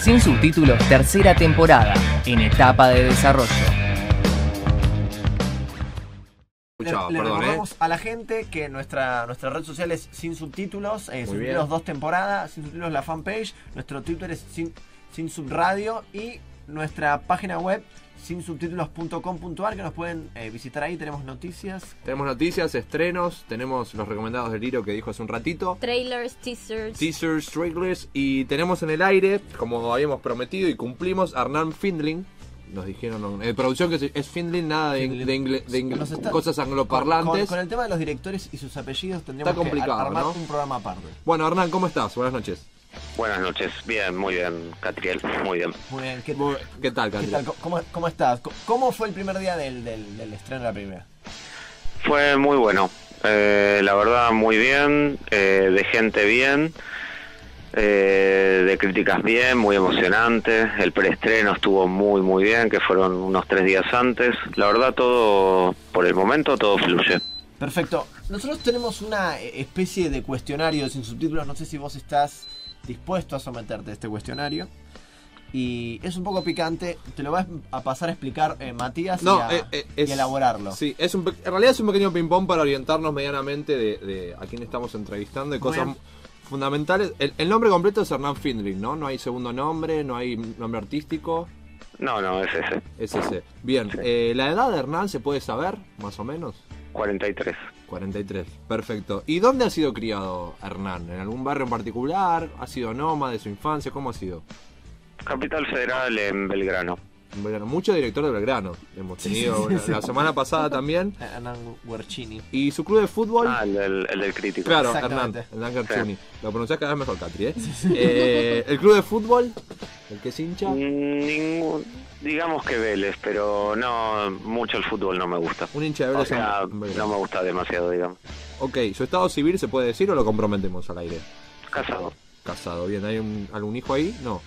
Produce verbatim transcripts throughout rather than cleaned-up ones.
Sin Subtítulos, tercera temporada, en etapa de desarrollo. Le, le perdón, recordamos eh. a la gente que nuestra, nuestra red social es Sin Subtítulos, eh, Subtítulos dos temporadas, Sin Subtítulos la fanpage, nuestro Twitter es Sin, Sin Subradio y nuestra página web sin subtítulos punto com punto a r, que nos pueden eh, visitar ahí. Tenemos noticias. Tenemos noticias, estrenos, tenemos los recomendados de Liro que dijo hace un ratito. Trailers, teasers. Teasers, trailers. Y tenemos en el aire, como habíamos prometido y cumplimos, a Hernán Findling. Nos dijeron, eh, producción, que es Findling, nada de, Findling. de, ingle, de ingle, está, cosas angloparlantes. Con, con, con el tema de los directores y sus apellidos tendríamos está complicado, que armar, ¿no?, un programa aparte. Bueno, Hernán, ¿cómo estás? Buenas noches. Buenas noches, bien, muy bien, Catriel, muy bien. Muy bien, ¿qué, muy, ¿qué tal, Catriel? ¿Qué tal? ¿Cómo, cómo estás? ¿Cómo fue el primer día del, del, del estreno de la primera? Fue muy bueno, eh, la verdad, muy bien, eh, de gente bien, eh, de críticas bien, muy emocionante. El preestreno estuvo muy, muy bien, que fueron unos tres días antes. La verdad, todo, por el momento, todo fluye. Perfecto. Nosotros tenemos una especie de cuestionario sin subtítulos, no sé si vos estás dispuesto a someterte a este cuestionario. Y es un poco picante, te lo vas a pasar a explicar eh, Matías no, y, a, eh, eh, es, y elaborarlo. Sí, es un, en realidad es un pequeño ping-pong para orientarnos medianamente de, de a quién estamos entrevistando y cosas bueno. fundamentales. El, el nombre completo es Hernán Findling, ¿no? No hay segundo nombre, no hay nombre artístico. No, no, es ese. Es ese. Bien, sí. eh, ¿la edad de Hernán se puede saber, más o menos? cuarenta y tres. cuarenta y tres, perfecto. ¿Y dónde ha sido criado Hernán? ¿En algún barrio en particular? ¿Ha sido nómada de su infancia? ¿Cómo ha sido? Capital Federal, en Belgrano. Belgrano. Mucho director de Belgrano hemos tenido sí, sí, sí, sí. la semana pasada también. Hernán Guercini. ¿Y su club de fútbol? Ah, el del, el del crítico. Claro, Hernán, Hernán Guercini. Sí. Lo pronunciás cada vez mejor, Catri, ¿eh? Sí, sí. eh ¿El club de fútbol? ¿El que es hincha? Ningún... Digamos que Vélez, pero no mucho el fútbol no me gusta. Un hincha de Vélez, o sea, no me gusta demasiado, digamos. Ok, ¿su estado civil se puede decir o lo comprometemos al aire? Casado. Casado, bien. ¿Hay un, algún hijo ahí? No.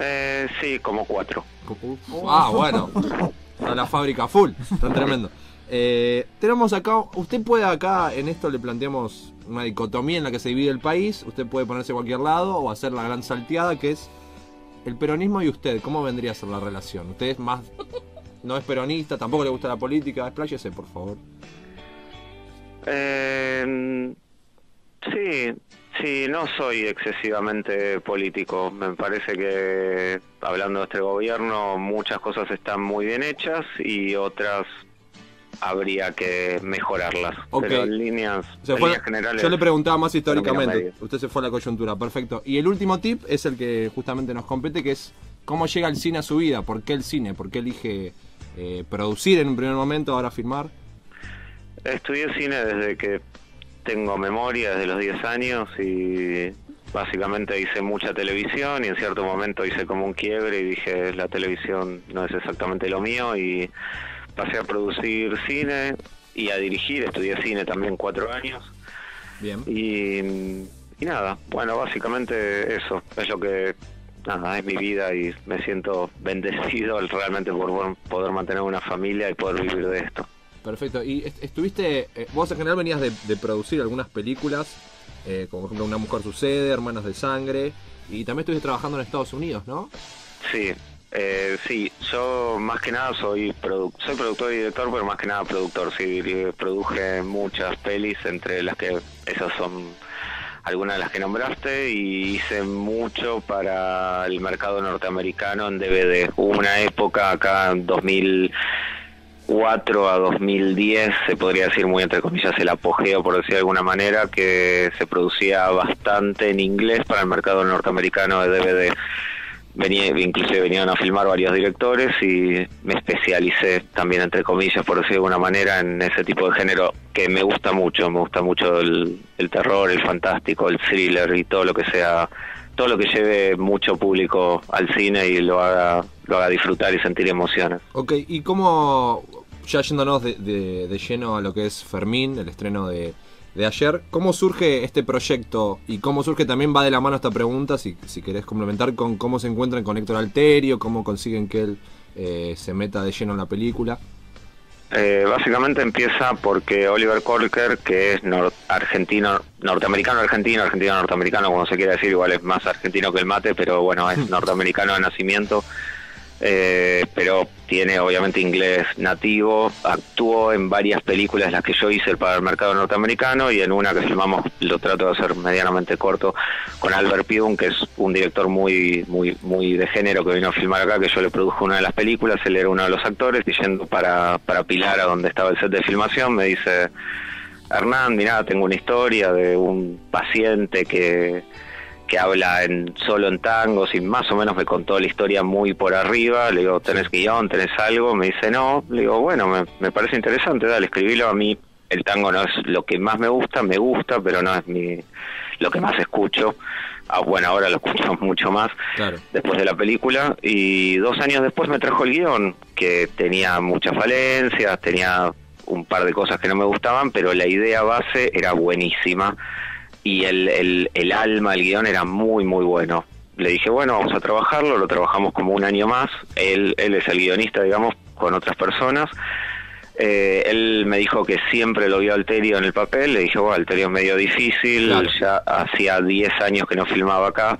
Eh, sí, como cuatro. Oh. Ah, bueno. Está la fábrica full, tan tremendo. Eh, tenemos acá, usted puede acá, en esto le planteamos una dicotomía en la que se divide el país. Usted puede ponerse a cualquier lado o hacer la gran salteada que es... El peronismo y usted, ¿cómo vendría a ser la relación? Usted es más... no es peronista, tampoco le gusta la política, expláyese, por favor. Eh, sí, sí, no soy excesivamente político. Me parece que, hablando de este gobierno, muchas cosas están muy bien hechas y otras... habría que mejorarlas. Okay. Pero en líneas, en fue, líneas generales... Yo le preguntaba más históricamente. Usted se fue a la coyuntura, perfecto. Y el último tip es el que justamente nos compete, que es cómo llega el cine a su vida. ¿Por qué el cine? ¿Por qué elige eh, producir en un primer momento, ahora filmar? Estudié cine desde que tengo memoria, desde los diez años, y básicamente hice mucha televisión y en cierto momento hice como un quiebre y dije, la televisión no es exactamente lo mío, y... pasé a producir cine y a dirigir, estudié cine también cuatro años. Bien. Y, y nada, bueno, básicamente eso, es lo que, nada, es mi vida y me siento bendecido realmente por poder mantener una familia y poder vivir de esto. Perfecto, y est estuviste, eh, vos en general venías de, de producir algunas películas, eh, como por ejemplo Una Mujer Sucede, Hermanas de Sangre, y también estuviste trabajando en Estados Unidos, ¿no? Sí. Eh, sí, yo más que nada soy, produ soy productor y director, pero más que nada productor. Sí, produje muchas pelis, entre las que esas son algunas de las que nombraste, y hice mucho para el mercado norteamericano en D V D. Hubo una época acá en dos mil cuatro a dos mil diez, se podría decir muy entre comillas el apogeo, por decir de alguna manera, que se producía bastante en inglés para el mercado norteamericano de D V D. Venía, inclusive venían a filmar varios directores y me especialicé también, entre comillas, por decirlo de alguna manera, en ese tipo de género que me gusta mucho. Me gusta mucho el, el terror, el fantástico, el thriller y todo lo que sea, todo lo que lleve mucho público al cine y lo haga, lo haga disfrutar y sentir emociones. Ok, y cómo, ya yéndonos de, de, de lleno a lo que es Fermín, el estreno de... de ayer, ¿cómo surge este proyecto? Y cómo surge, también va de la mano esta pregunta, si, si querés complementar, con cómo se encuentran con Héctor Alterio, cómo consiguen que él eh, se meta de lleno en la película. Eh, básicamente empieza porque Oliver Kolker, que es nor argentino, norteamericano, argentino, argentino, norteamericano, como se quiera decir, igual es más argentino que el mate, pero bueno, es norteamericano de nacimiento, eh, pero tiene obviamente inglés nativo, actuó en varias películas, las que yo hice para el mercado norteamericano, y en una que filmamos, lo trato de hacer medianamente corto, con Albert Pyun, que es un director muy muy muy de género que vino a filmar acá, que yo le produjo una de las películas, él era uno de los actores, y yendo para, para Pilar, a donde estaba el set de filmación, me dice: Hernán, mirá, tengo una historia de un paciente que... que habla en solo en tangos, y más o menos me contó la historia muy por arriba. Le digo, ¿tenés guión? ¿Tenés algo? Me dice, no. Le digo, bueno, me, me parece interesante, dale, escribilo. A mí el tango no es lo que más me gusta, me gusta, pero no es mi lo que más escucho. Ah, bueno, ahora lo escucho mucho más, claro, después de la película. Y dos años después me trajo el guión, que tenía muchas falencias, tenía un par de cosas que no me gustaban, pero la idea base era buenísima. Y el, el, el alma, el guión era muy muy bueno. Le dije, bueno, vamos a trabajarlo, lo trabajamos como un año más. Él, él es el guionista, digamos, con otras personas. Eh, él me dijo que siempre lo vio Alterio en el papel. Le dije, bueno, Alterio es medio difícil, claro, ya hacía diez años que no filmaba acá.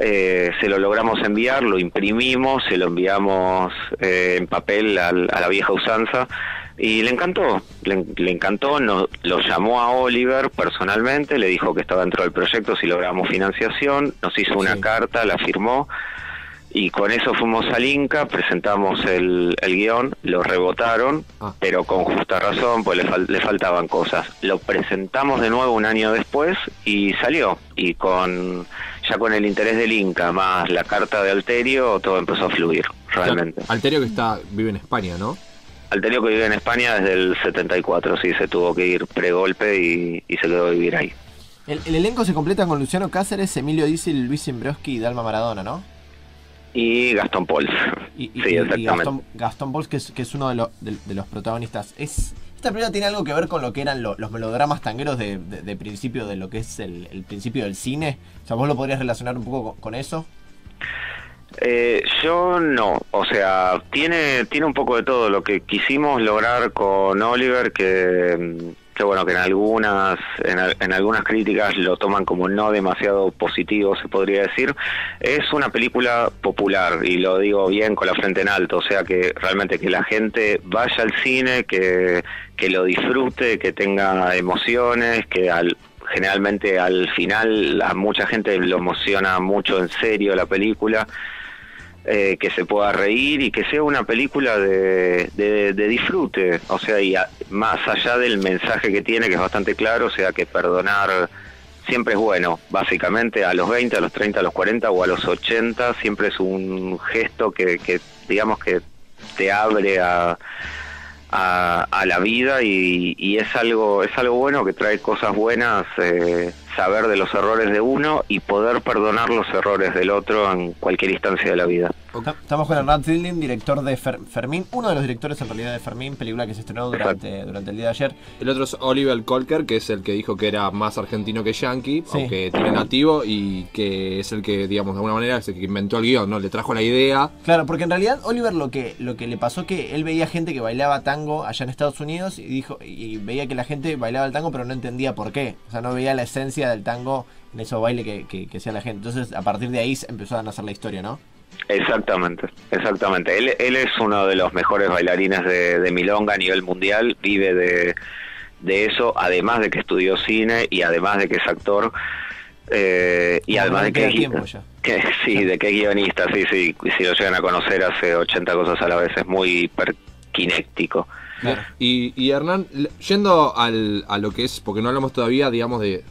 Eh, se lo logramos enviar, lo imprimimos, se lo enviamos eh, en papel a, a la vieja usanza, y le encantó, le, le encantó, nos, lo llamó a Oliver personalmente, le dijo que estaba dentro del proyecto si logramos financiación, nos hizo una sí. carta, la firmó, y con eso fuimos al Inca, presentamos el, el guión, lo rebotaron, ah. pero con justa razón, pues le, fal, le faltaban cosas. Lo presentamos de nuevo un año después y salió, y con ya con el interés del Inca, más la carta de Alterio, todo empezó a fluir, realmente. O sea, Alterio que está vive en España, ¿no? Alterio que vive en España desde el setenta y cuatro, sí, se tuvo que ir pregolpe y, y se quedó a vivir ahí. El, el elenco se completa con Luciano Cáceres, Emilio Díaz, Luis Simbroski y Dalma Maradona, ¿no? Y Gastón Pauls. Y, y, sí, exactamente. Y Gastón, Gastón Pauls, que es, que es uno de, lo, de, de los protagonistas. Es, ¿esta película tiene algo que ver con lo que eran lo, los melodramas tangueros de, de, de principio, de lo que es el, el principio del cine? O sea, ¿vos lo podrías relacionar un poco con, con eso? Eh, yo no, o sea, tiene tiene un poco de todo lo que quisimos lograr con Oliver, que, que bueno, que en algunas en, en algunas críticas lo toman como no demasiado positivo, se podría decir. Es una película popular, y lo digo bien con la frente en alto, o sea, que realmente que la gente vaya al cine, que, que lo disfrute, que tenga emociones, que al... generalmente al final a mucha gente lo emociona mucho en serio la película, eh, que se pueda reír y que sea una película de, de, de disfrute, o sea, y a, más allá del mensaje que tiene, que es bastante claro, o sea, que perdonar siempre es bueno, básicamente a los veinte, a los treinta, a los cuarenta o a los ochenta, siempre es un gesto que, que digamos que te abre a... A, a la vida, y, y es algo es algo bueno, que trae cosas buenas, eh, saber de los errores de uno y poder perdonar los errores del otro en cualquier instancia de la vida. Estamos con Hernán Findling, director de Fer Fermín, uno de los directores en realidad de Fermín, película que se estrenó durante, durante el día de ayer. El otro es Oliver Kolker, que es el que dijo que era más argentino que yankee, sí, aunque tiene nativo, y que es el que, digamos, de alguna manera es el que inventó el guión, ¿no? Le trajo la idea. Claro, porque en realidad Oliver lo que lo que le pasó que él veía gente que bailaba tango allá en Estados Unidos, y dijo y veía que la gente bailaba el tango, pero no entendía por qué. O sea, no veía la esencia del tango en esos bailes que, que, que hacía la gente. Entonces, a partir de ahí empezó a nacer la historia, ¿no? Exactamente, exactamente. Él, él es uno de los mejores bailarines de, de milonga a nivel mundial, vive de, de eso, además de que estudió cine y además de que es actor, eh, y además de que, es, que, sí, de que es guionista, sí, sí, si lo llegan a conocer hace ochenta cosas a la vez, es muy hiperkinéctico. Claro. Y, y Hernán, yendo al, a lo que es, porque no hablamos todavía, digamos, de...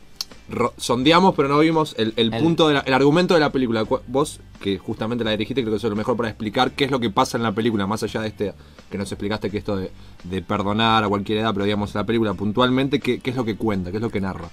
sondeamos pero no vimos el, el, el punto de la, el argumento de la película. Vos, que justamente la dirigiste, creo que eso es lo mejor para explicar qué es lo que pasa en la película, más allá de este que nos explicaste, que esto de, de perdonar a cualquier edad, pero digamos, la película puntualmente, ¿qué, qué es lo que cuenta, qué es lo que narra?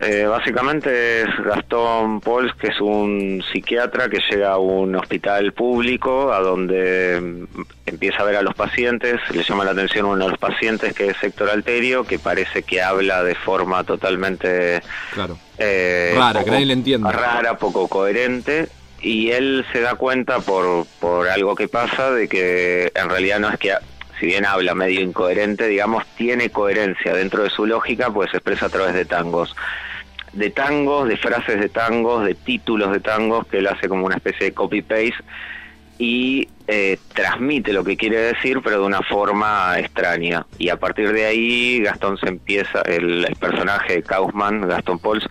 Eh, básicamente es Gastón Pauls, que es un psiquiatra que llega a un hospital público, a donde empieza a ver a los pacientes. Le llama la atención uno de los pacientes, que es Héctor Alterio, que parece que habla de forma totalmente claro. eh, rara, que nadie le entiende, rara, poco coherente, y él se da cuenta por, por algo que pasa, de que en realidad no es que... si bien habla medio incoherente, digamos, tiene coherencia dentro de su lógica, pues se expresa a través de tangos. De tangos, de frases de tangos, de títulos de tangos, que él hace como una especie de copy-paste y eh, transmite lo que quiere decir, pero de una forma extraña. Y a partir de ahí, Gastón se empieza, el, el personaje de Kaufman, Gastón Pauls,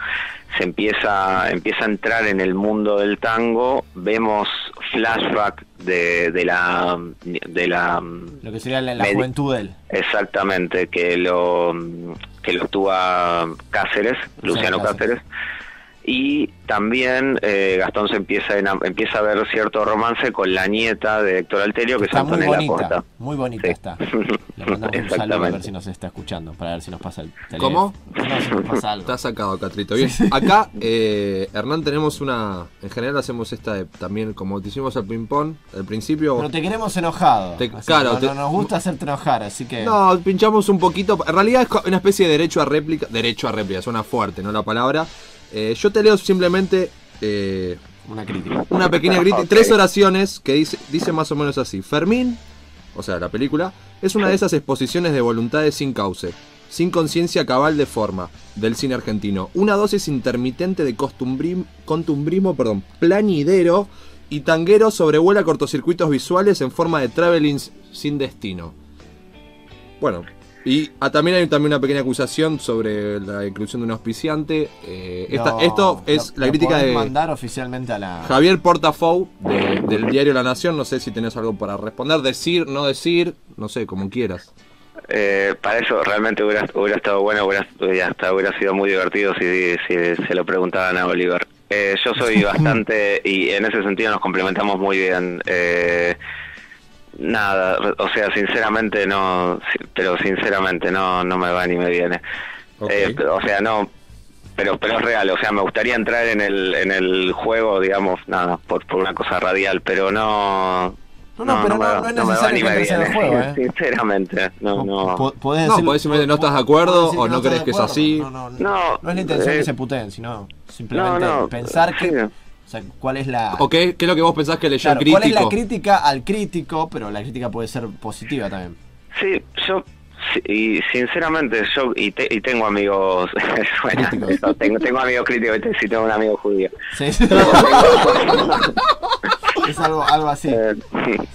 se empieza, empieza a entrar en el mundo del tango. Vemos flashback de, de la... de la lo que sería la, la juventud de él. Exactamente, que lo, que lo actúa Cáceres, Luciano o sea, Cáceres. Y también eh, Gastón se empieza, en, empieza a ver cierto romance con la nieta de Héctor Alterio, que es Antonella Costa. Muy bonita, sí. Está. Le mandamos un saludo a ver si nos está escuchando, para ver si nos pasa el teléfono. ¿Cómo? No, si nos pasa algo. Está sacado, Catrito. Bien, sí, sí. Acá, eh, Hernán, tenemos una... En general hacemos esta de, también, como te hicimos el ping-pong al principio... Pero te queremos enojado. Te, claro. Te, nos gusta hacerte enojar, así que... No, pinchamos un poquito. En realidad es una especie de derecho a réplica. Derecho a réplica, suena fuerte, ¿no? La palabra... Eh, yo te leo simplemente eh, una crítica, una pequeña crítica, okay. Tres oraciones que dice, dice más o menos así. Fermín, o sea, la película, es una de esas exposiciones de voluntades sin cauce, sin conciencia cabal de forma, del cine argentino. Una dosis intermitente de costumbrim, contumbrismo, perdón, plañidero y tanguero sobrevuela cortocircuitos visuales en forma de traveling sin destino. Bueno... Y ah, también hay también una pequeña acusación sobre la inclusión de un auspiciante. Eh, no, esta, esto es lo, la crítica de... mandar oficialmente a la... Javier Portafou, de, del diario La Nación. No sé si tenés algo para responder, decir, no decir, no sé, como quieras. Eh, para eso realmente hubiera, hubiera estado bueno, hubiera, hasta hubiera sido muy divertido si, si se lo preguntaban a Oliver. Eh, yo soy bastante, y en ese sentido nos complementamos muy bien. Eh... Nada, o sea, sinceramente no, pero sinceramente no no me va ni me viene. Okay. Eh, pero, o sea, no, pero pero es real, o sea, me gustaría entrar en el en el juego, digamos, nada, por, por una cosa radial, pero no... No, no, no, pero no, no, va, no, no es necesario que entres en el juego, ¿eh? Sinceramente, no, no... ¿Podés decir, no, podés simplemente no estás de acuerdo o no, no crees que es así? No, no, no, no, no es la intención eh, que se puteen, sino simplemente no, no, pensar que... Sí. O sea, ¿cuál es la...? ¿O qué, qué es lo que vos pensás que leyó el crítico? ¿Cuál es la crítica al crítico? Pero la crítica puede ser positiva también. Sí, yo... Y sinceramente, yo... Y, te, y tengo amigos... Suena, eso, tengo, tengo amigos críticos. Sí, tengo un amigo judío. Sí, sí. Es algo, algo así. Eh,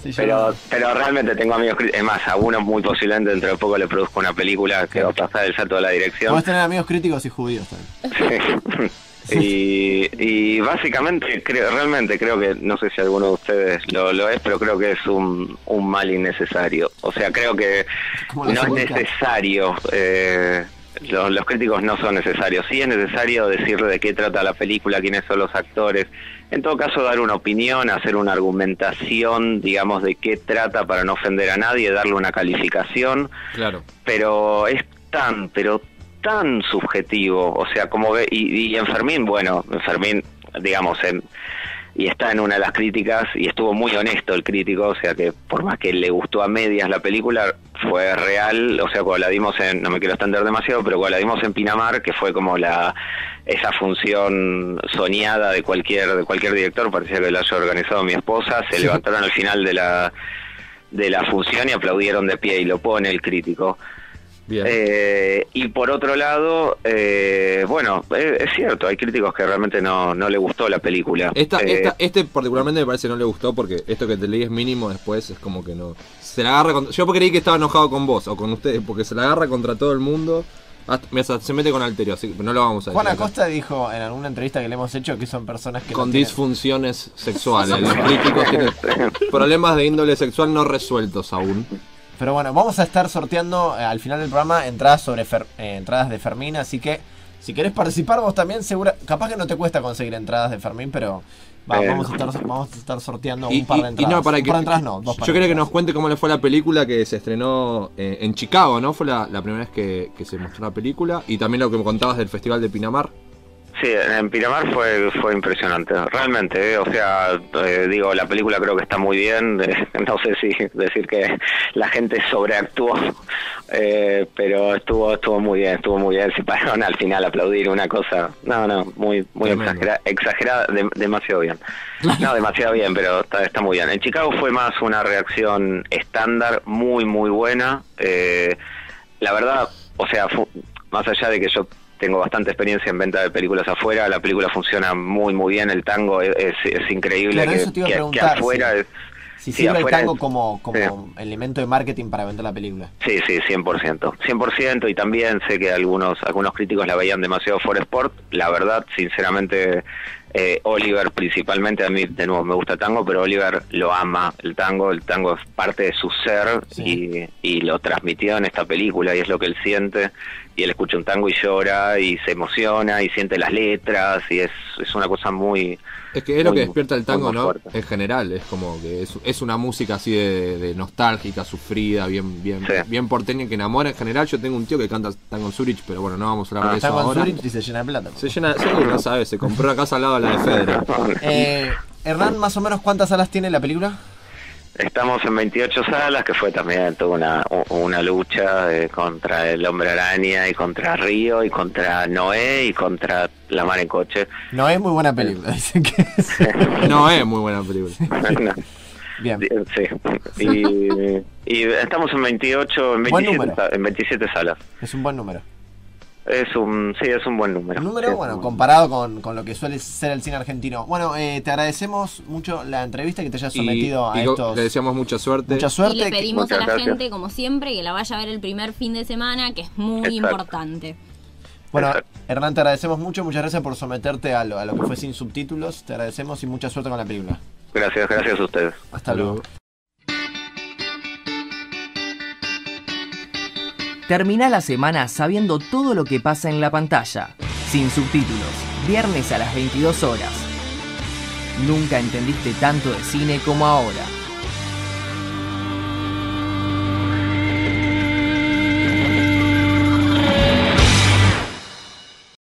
sí, pero, no... pero realmente tengo amigos críticos. Es más, a uno muy posiblemente dentro de poco le produzco una película que va a pasar el salto de la dirección. Vamos a tener amigos críticos y judíos también. Sí. Y, y básicamente, creo, realmente creo que, no sé si alguno de ustedes lo, lo es, pero creo que es un, un mal innecesario. O sea, creo que no es necesario, eh, los, los críticos no son necesarios. Sí es necesario decir de qué trata la película, quiénes son los actores. En todo caso, dar una opinión, hacer una argumentación, digamos, de qué trata para no ofender a nadie, darle una calificación. Claro. Pero es tan, pero tan subjetivo, o sea, como ve, y, y en Fermín, bueno, en Fermín, digamos, en, y está en una de las críticas, y estuvo muy honesto el crítico, o sea, que por más que le gustó a medias la película, fue real, o sea, cuando la dimos en, no me quiero extender demasiado, pero cuando la dimos en Pinamar, que fue como la, esa función soñada de cualquier, de cualquier director, parecía que la haya organizado mi esposa, se levantaron al final de la, de la función y aplaudieron de pie, y lo pone el crítico. Bien. Eh, y por otro lado, eh, bueno, eh, es cierto, hay críticos que realmente no, no le gustó la película. Esta, eh, esta, este particularmente me parece que no le gustó porque esto que te leí es mínimo, después es como que no. Se la agarra con, yo creí que estaba enojado con vos o con ustedes, porque se la agarra contra todo el mundo. Hasta, se mete con Alterio, así que no lo vamos a decir. Juan Acosta dijo en alguna entrevista que le hemos hecho que son personas que... Con no disfunciones tienen... sexuales, los críticos tienen problemas de índole sexual no resueltos aún. Pero bueno, vamos a estar sorteando eh, al final del programa entradas sobre Fer, eh, entradas de Fermín, así que si querés participar vos también, segura, capaz que no te cuesta conseguir entradas de Fermín, pero va, eh, vamos, a estar, vamos a estar sorteando y, un par de entradas. Y no, para que, un par de entradas no, dos yo quiero que nos cuente cómo le fue la película que se estrenó eh, en Chicago, ¿no? Fue la, la primera vez que, que se mostró la película y también lo que me contabas del Festival de Pinamar. Sí, en Pinamar fue fue impresionante, realmente, ¿eh? O sea, eh, digo, la película creo que está muy bien, eh, no sé si decir que la gente sobreactuó, eh, pero estuvo estuvo muy bien, estuvo muy bien, se pararon al final a aplaudir una cosa, no, no, muy muy exagerada, exagerada de, demasiado bien, no, demasiado bien, pero está, está muy bien. En Chicago fue más una reacción estándar, muy, muy buena, eh, la verdad, o sea, fue, más allá de que yo tengo bastante experiencia en venta de películas afuera, la película funciona muy muy bien, el tango es, es, es increíble, claro, que, eso te iba a preguntar, que, que afuera... Sí. Es, si sí, sirve el tango es, como, como sí. elemento de marketing para vender la película. Sí, sí, cien por ciento. cien por ciento, y también sé que algunos algunos críticos la veían demasiado for sport. La verdad, sinceramente, eh, Oliver principalmente, a mí de nuevo me gusta el tango, pero Oliver lo ama el tango, el tango es parte de su ser, sí. y, y lo transmitió en esta película, y es lo que él siente, y él escucha un tango y llora, y se emociona, y siente las letras, y es, es una cosa muy... Es que es lo que despierta el tango, ¿no? En general, es como que es, es una música así de, de nostálgica, sufrida, bien bien sí. bien porteña, que enamora en general. Yo tengo un tío que canta tango en Zurich, pero bueno, no vamos a hablar ah, de eso ahora. Tango en Zurich y se llena de plata. Se llena, sí, no sabes, se compró una casa al lado de la de Federer. Eh, Hernán, más o menos, ¿cuántas salas tiene la película? Estamos en veintiocho salas, que fue también toda una, una lucha eh, contra el Hombre Araña y contra Río y contra Noé y contra La Mar en Coche. Noé es muy buena película, dicen que es. Noé es muy buena película. No. Bien. Sí. Y, y estamos en veintiocho, en veintisiete, en veintisiete salas. Es un buen número. Es un, sí, es un buen número. Un número, bueno, comparado con, con lo que suele ser el cine argentino. Bueno, eh, te agradecemos mucho la entrevista, que te hayas sometido y, a y estos... Le deseamos mucha suerte. Mucha suerte. Y le pedimos a la gracias. gente, como siempre, que la vaya a ver el primer fin de semana, que es muy Exacto. importante. Bueno, Exacto. Hernán, te agradecemos mucho. Muchas gracias por someterte a lo, a lo que fue Sin Subtítulos. Te agradecemos y mucha suerte con la película. Gracias, gracias a ustedes. Hasta, Hasta luego. luego. Termina la semana sabiendo todo lo que pasa en la pantalla. Sin Subtítulos, viernes a las veintidós horas. Nunca entendiste tanto de cine como ahora.